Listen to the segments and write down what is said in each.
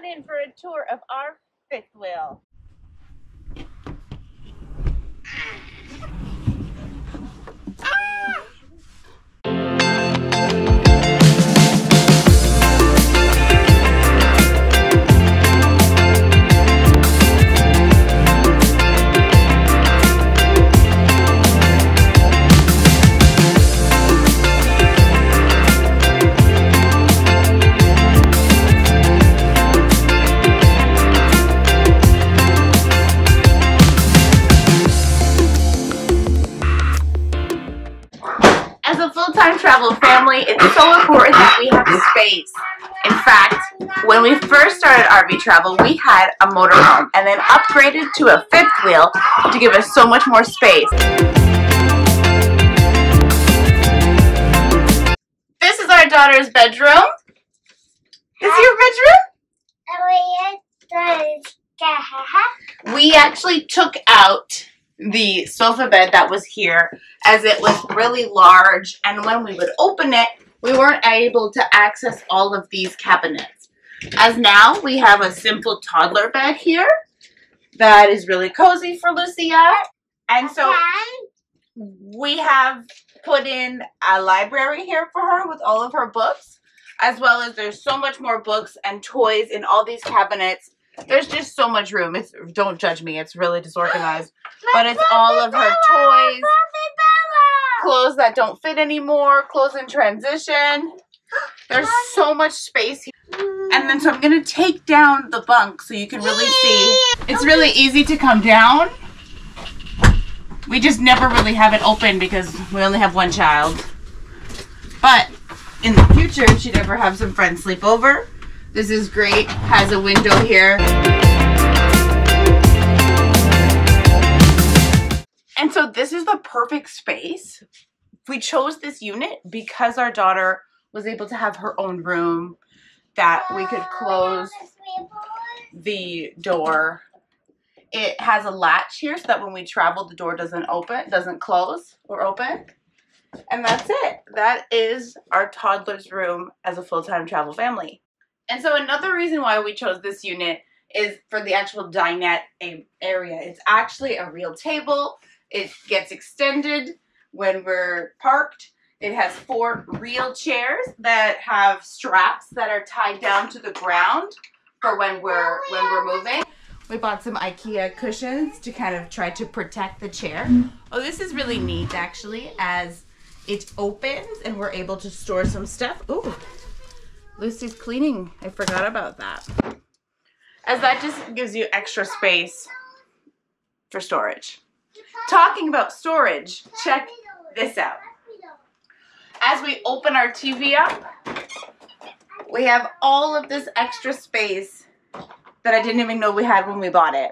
on in for a tour of our fifth wheel. Travel family, it's so important that we have space. In fact, when we first started RV travel, we had a motorhome and then upgraded to a fifth wheel to give us so much more space. This is our daughter's bedroom. Is your bedroom? We actually took out the sofa bed that was here as it was really large, and when we would open it we weren't able to access all of these cabinets. As now we have a simple toddler bed here that is really cozy for Lucia, and so we have put in a library here for her with all of her books, as well as there's so much more books and toys in all these cabinets. There's just so much room. It's, don't judge me, it's really disorganized. But it's all of her toys, clothes that don't fit anymore, clothes in transition. There's so much space here. And then so I'm going to take down the bunk so you can really see. It's really easy to come down. We just never really have it open because we only have one child. But in the future, if she'd ever have some friends sleep over, this is great, has a window here. And so this is the perfect space. We chose this unit because our daughter was able to have her own room that we could close the door. It has a latch here so that when we travel, the door doesn't open, doesn't close or open. And that's it. That is our toddler's room as a full-time travel family. And so another reason why we chose this unit is for the actual dinette area. It's actually a real table. It gets extended when we're parked. It has four real chairs that have straps that are tied down to the ground for when we're moving. We bought some IKEA cushions to kind of try to protect the chair. Oh, this is really neat actually, as it opens and we're able to store some stuff. Ooh. Lucy's cleaning. I forgot about that. As that just gives you extra space for storage. Talking about storage, check this out. As we open our TV up, we have all of this extra space that I didn't even know we had when we bought it.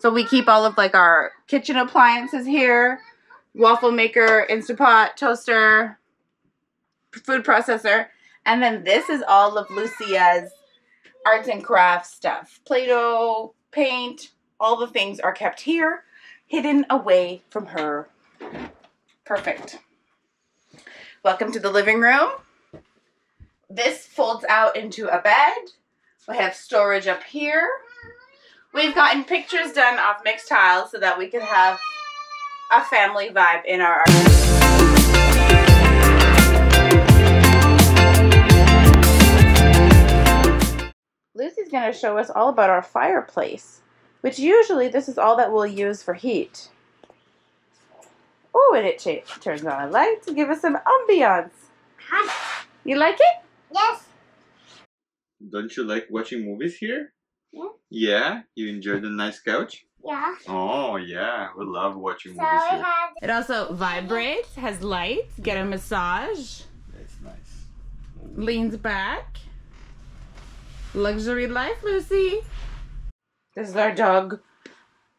So we keep all of like our kitchen appliances here, waffle maker, Instant Pot, toaster, food processor. And then this is all of Lucia's arts and crafts stuff. Play-Doh, paint, all the things are kept here, hidden away from her. Perfect. Welcome to the living room. This folds out into a bed. We have storage up here. We've gotten pictures done off mixed tiles so that we can have a family vibe in our art. Lucy's going to show us all about our fireplace, which usually this is all that we'll use for heat. Oh, and it turns on a light to give us some ambiance. You like it? Yes. Don't you like watching movies here? Yeah. Yeah? You enjoy the nice couch? Yeah. Oh, yeah. We love watching movies here. It also vibrates, has lights, get a massage. That's nice. Leans back. Luxury life, Lucy. This is our dog.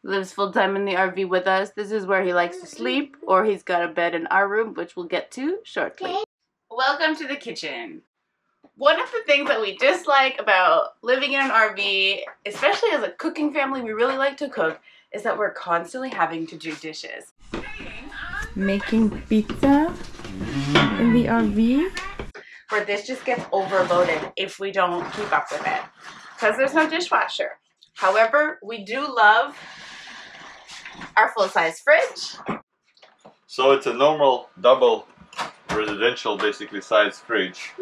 Lives full time in the RV with us. This is where he likes to sleep, or he's got a bed in our room, which we'll get to shortly. Okay. Welcome to the kitchen. One of the things that we dislike about living in an RV, especially as a cooking family, we really like to cook, is that we're constantly having to do dishes. Making pizza in the RV? Where this just gets overloaded if we don't keep up with it. because there's no dishwasher. However, we do love our full-size fridge. So it's a normal double residential basically size fridge.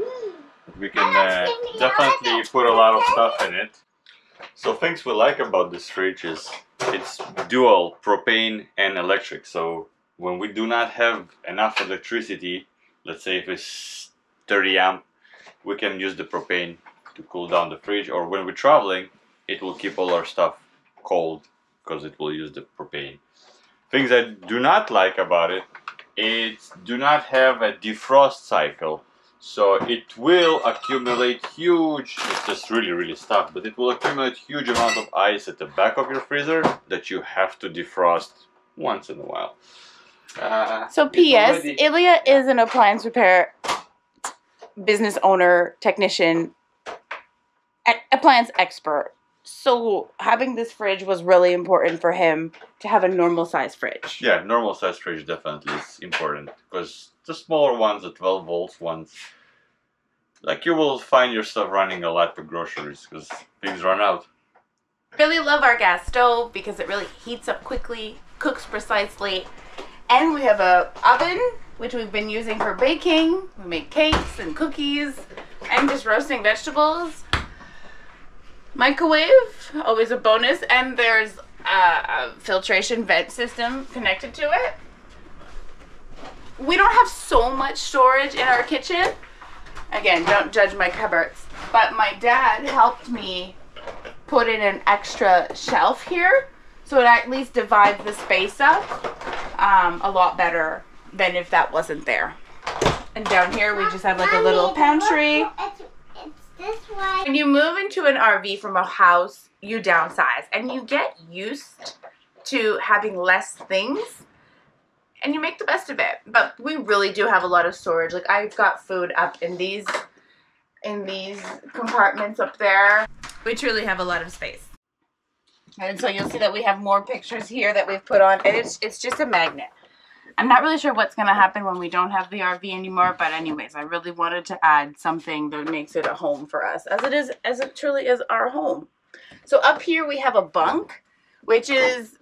We can definitely put a lot of stuff in it. So things we like about this fridge is it's dual propane and electric. So when we do not have enough electricity, let's say if it's 30 amp, we can use the propane to cool down the fridge, or when we're traveling, it will keep all our stuff cold because it will use the propane. Things I do not like about it, it do not have a defrost cycle. So it will accumulate huge, it's just really tough, but it will accumulate huge amount of ice at the back of your freezer that you have to defrost once in a while. So P.S. Ilya is an appliance repair business owner, technician, appliance expert. So having this fridge was really important for him to have a normal size fridge. Yeah, normal size fridge definitely is important because the smaller ones, the 12 volts ones, like you will find yourself running a lot for groceries because things run out. Really love our gas stove because it really heats up quickly, cooks precisely, and we have an oven which we've been using for baking. We make cakes and cookies and just roasting vegetables. Microwave, always a bonus, and there's a filtration vent system connected to it. We don't have so much storage in our kitchen. Again, don't judge my cupboards, but my dad helped me put in an extra shelf here, so it at least divides the space up a lot better than if that wasn't there. And down here we just have like a little pantry. This way. When you move into an RV from a house, you downsize and you get used to having less things and you make the best of it. But we really do have a lot of storage. Like I've got food up in these compartments up there. We truly have a lot of space. And so you'll see that we have more pictures here that we've put on, and it's just a magnet. I'm not really sure what's going to happen when we don't have the RV anymore, but anyways, I really wanted to add something that makes it a home for us, as it truly is our home. So up here we have a bunk, which is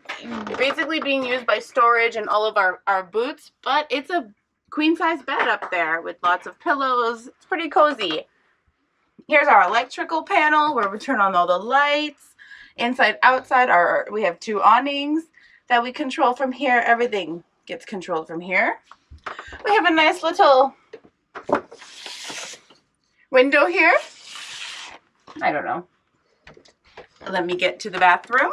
basically being used by storage and all of our boots, but it's a queen-size bed up there with lots of pillows. It's pretty cozy. Here's our electrical panel where we turn on all the lights. Inside, outside, we have two awnings that we control from here, everything gets controlled from here. We have a nice little window here. I don't know. Let me get to the bathroom.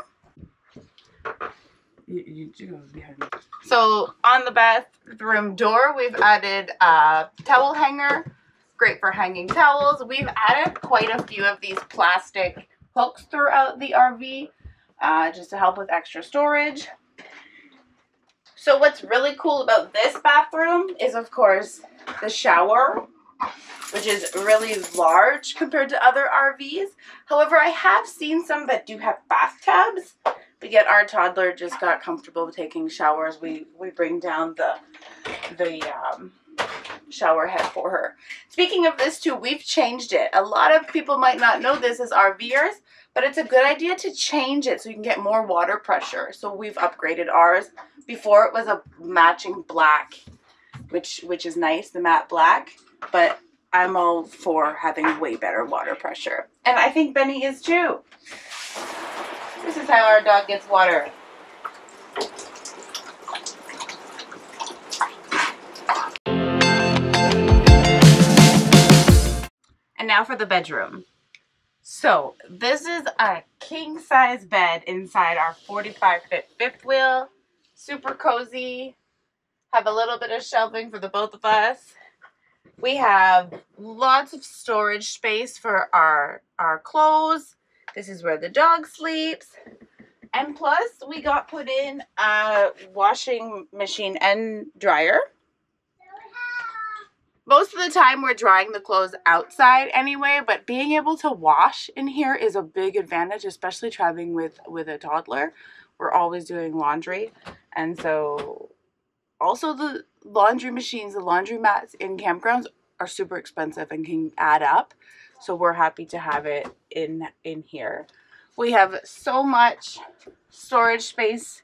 So on the bathroom door, we've added a towel hanger. Great for hanging towels. We've added quite a few of these plastic hooks throughout the RV just to help with extra storage. So what's really cool about this bathroom is, of course, the shower, which is really large compared to other RVs. However, I have seen some that do have bathtubs, but yet our toddler just got comfortable taking showers. We bring down the shower head for her. Speaking of this too, we've changed it. A lot of people might not know this as RVers, but it's a good idea to change it so you can get more water pressure. So we've upgraded ours. Before it was a matching black, which is nice, the matte black, but I'm all for having way better water pressure. And I think Benny is too. This is how our dog gets water. And now for the bedroom. So this is a king-size bed inside our 45-foot fifth wheel. Super cozy. Have a little bit of shelving for the both of us. We have lots of storage space for our clothes. This is where the dog sleeps. And plus, we got put in a washing machine and dryer. Most of the time we're drying the clothes outside anyway, but being able to wash in here is a big advantage, especially traveling with a toddler. We're always doing laundry, and so also the laundry machines, the laundromats in campgrounds are super expensive and can add up. So we're happy to have it in here. We have so much storage space,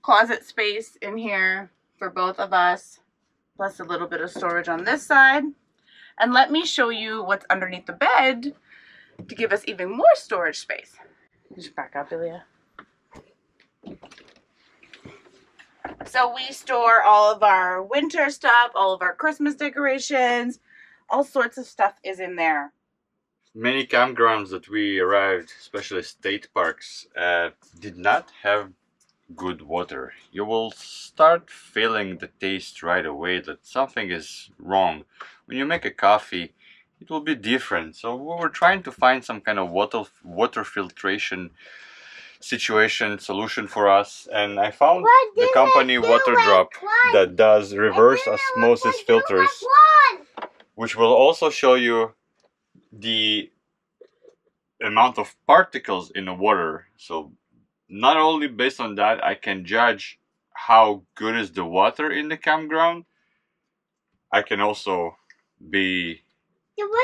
closet space in here for both of us, plus a little bit of storage on this side. And let me show you what's underneath the bed to give us even more storage space. Just back up, Ilya. So we store all of our winter stuff, all of our Christmas decorations, all sorts of stuff is in there. Many campgrounds that we arrived, especially state parks, did not have good water. You will start feeling the taste right away that something is wrong. When you make a coffee, it will be different. So we were trying to find some kind of water filtration solution for us, and I found the company Water Drop that does reverse osmosis filters, which will also show you the amount of particles in the water. So not only based on that I can judge how good is the water in the campground, I can also be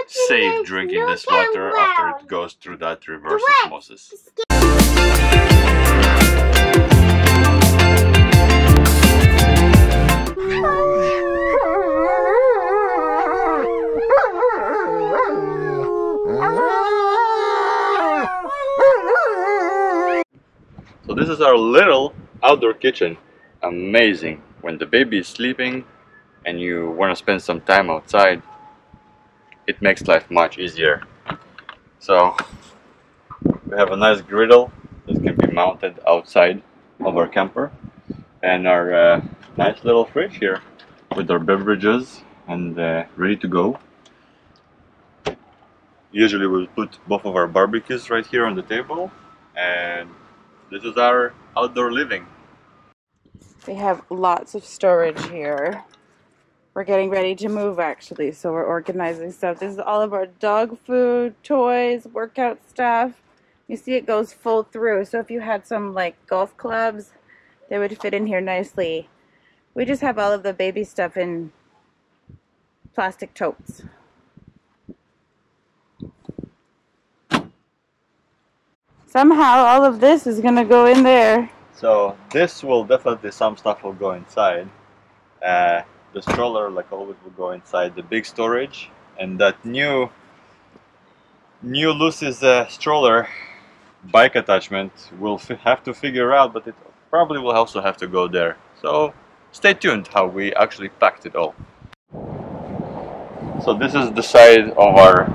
safe drinking this water after it goes through that reverse osmosis. So this is our little outdoor kitchen. Amazing when the baby is sleeping and you want to spend some time outside. It makes life much easier. So we have a nice griddle that can be mounted outside of our camper, and our nice little fridge here with our beverages and ready to go. Usually we'll put both of our barbecues right here on the table, and this is our outdoor living. We have lots of storage here. We're getting ready to move actually, so we're organizing stuff. This is all of our dog food, toys, workout stuff. You see it goes full through, so if you had some like golf clubs, they would fit in here nicely. We just have all of the baby stuff in plastic totes. Somehow all of this is gonna go in there. So this will definitely, some stuff will go inside. The stroller, like always, will go inside the big storage, and that new Lucy's stroller bike attachment will have to figure out, but it probably will also have to go there. So stay tuned how we actually packed it all. So this is the side of our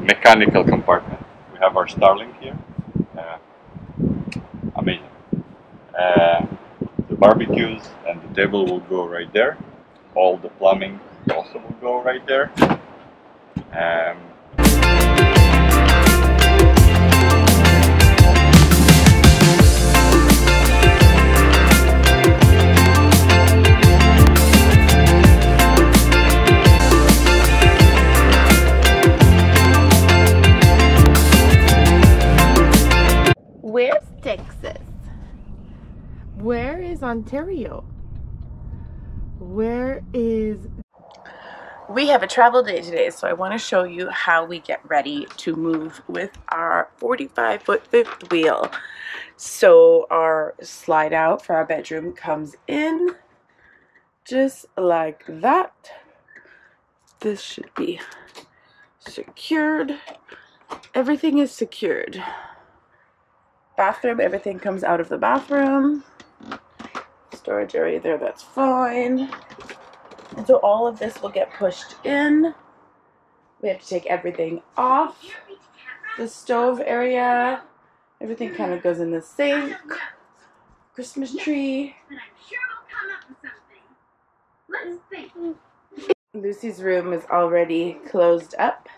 mechanical compartment. We have our Starlink here. Amazing. The barbecues and the table will go right there. All the plumbing also will go right there. Where's Texas? Where is Ontario? Where is... We have a travel day today, so I want to show you how we get ready to move with our 45-foot fifth wheel. So our slide out for our bedroom comes in just like that. This should be secured. Everything is secured. Bathroom, everything comes out of the bathroom. Storage area there, that's fine. And so all of this will get pushed in. We have to take everything off the stove area. Everything kind of goes in the sink. Christmas tree. Lucy's room is already closed up.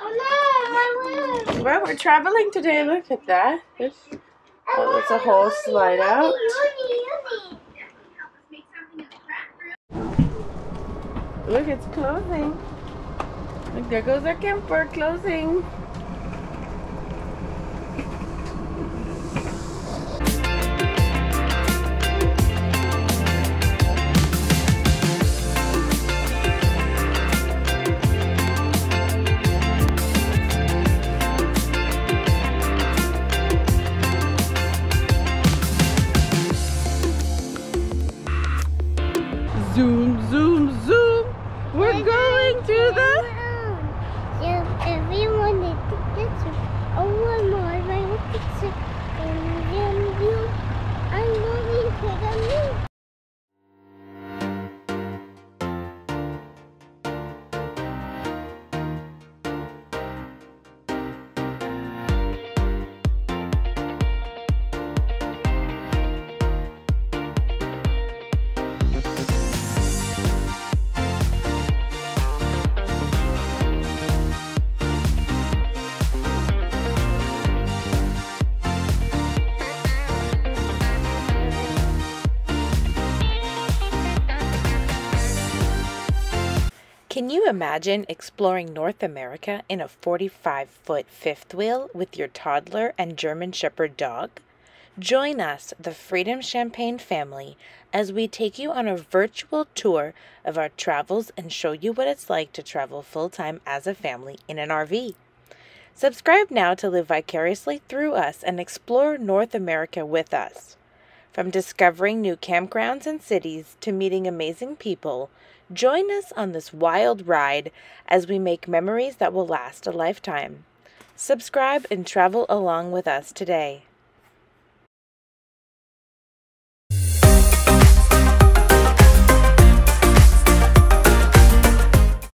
Oh no, my room! Well, we're traveling today. Look at that. Oh, that's a whole slide out. Look, it's closing. Look, there goes our camper closing. Can you imagine exploring North America in a 45-foot fifth wheel with your toddler and German Shepherd dog? Join us, the Freedom Champagne family, as we take you on a virtual tour of our travels and show you what it's like to travel full-time as a family in an RV. Subscribe now to live vicariously through us and explore North America with us. From discovering new campgrounds and cities to meeting amazing people, join us on this wild ride as we make memories that will last a lifetime. Subscribe and travel along with us today.